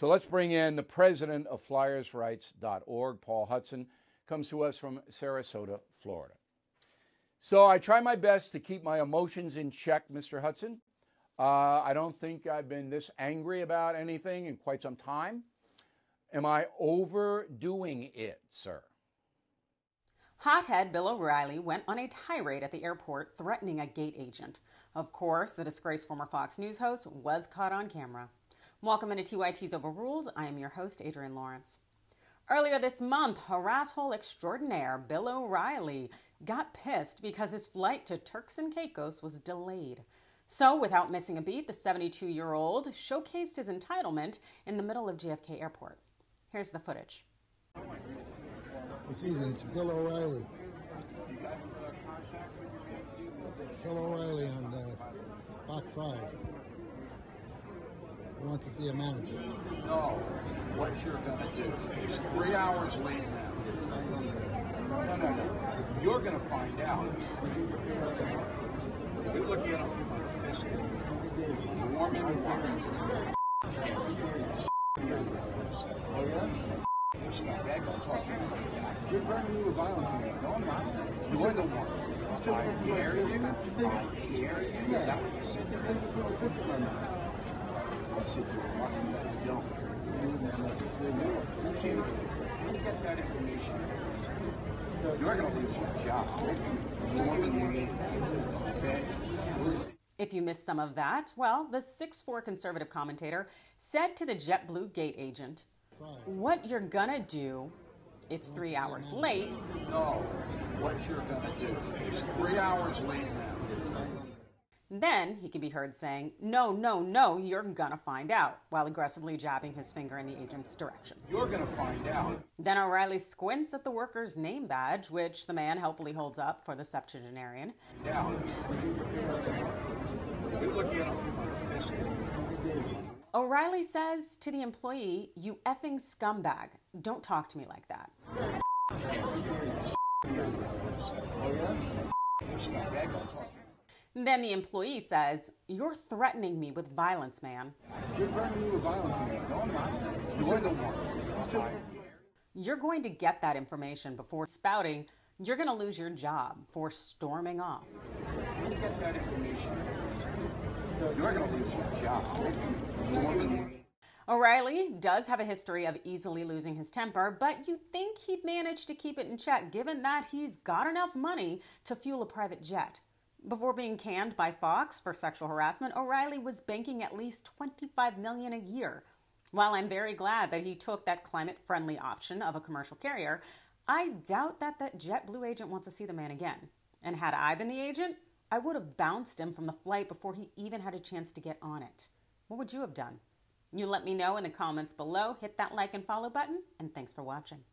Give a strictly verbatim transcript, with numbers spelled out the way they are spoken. So let's bring in the president of Flyers Rights dot org, Paul Hudson, comes to us from Sarasota, Florida. So I try my best to keep my emotions in check, Mister Hudson. Uh, I don't think I've been this angry about anything in quite some time. Am I overdoing it, sir? Hothead Bill O'Reilly went on a tirade at the airport threatening a gate agent. Of course, the disgraced former Fox News host was caught on camera. Welcome into T Y T's Overruled. I am your host, Adrienne Lawrence. Earlier this month, harasshole extraordinaire Bill O'Reilly got pissed because his flight to Turks and Caicos was delayed. So, without missing a beat, the seventy-two-year-old showcased his entitlement in the middle of J F K Airport. Here's the footage. It's easy. It's Bill O'Reilly. Bill O'Reilly on uh, Fox five. I want to see a manager. No. What you're going to do is three hours late now. No, no, no. You're going to find out. You're looking at a you're going to lose your job. Okay? If you missed some of that, well, the six foot four conservative commentator said to the JetBlue gate agent, what you're gonna do, it's three hours late. No, what you're gonna do is three hours late now. Then he can be heard saying, no, no, no, you're gonna find out, while aggressively jabbing his finger in the agent's direction. You're gonna find out. Then O'Reilly squints at the worker's name badge, which the man helpfully holds up for the septuagenarian. Yeah. O'Reilly says to the employee, you effing scumbag, don't talk to me like that. Then the employee says, you're threatening me with violence, man. You're going to get that information before spouting, you're going to lose your job, for storming off. O'Reilly does have a history of easily losing his temper, but you'd think he'd manage to keep it in check given that he's got enough money to fuel a private jet. Before being canned by Fox for sexual harassment, O'Reilly was banking at least twenty-five million dollars a year. While I'm very glad that he took that climate-friendly option of a commercial carrier, I doubt that that JetBlue agent wants to see the man again. And had I been the agent, I would have bounced him from the flight before he even had a chance to get on it. What would you have done? You let me know in the comments below, hit that like and follow button, and thanks for watching.